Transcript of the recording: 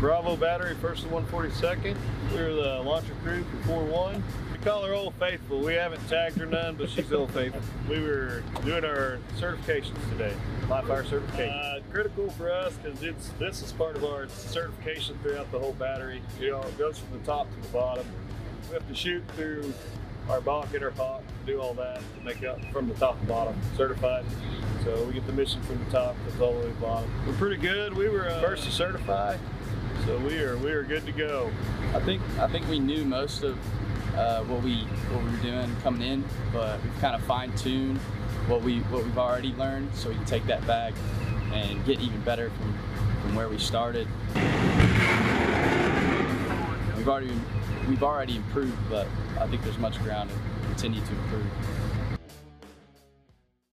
Your Bravo Battery, 1st and 142nd. We're the launcher crew for 4-1. We call her Old Faithful. We haven't tagged her none, but she's Old Faithful. We were doing our certifications today, live fire certification. Critical for us because this is part of our certification throughout the whole battery. You know, it goes from the top to the bottom. We have to shoot through our balk and our pop, do all that to make up from the top to bottom, certified. So we get the mission from the top, that's all the way to the bottom. We're pretty good. We were first to certify, so we are good to go. I think we knew most of what we were doing coming in, but we've kind of fine-tuned what we've already learned, so we can take that back and get even better from where we started. We've already improved, but I think there's much ground to continue to improve.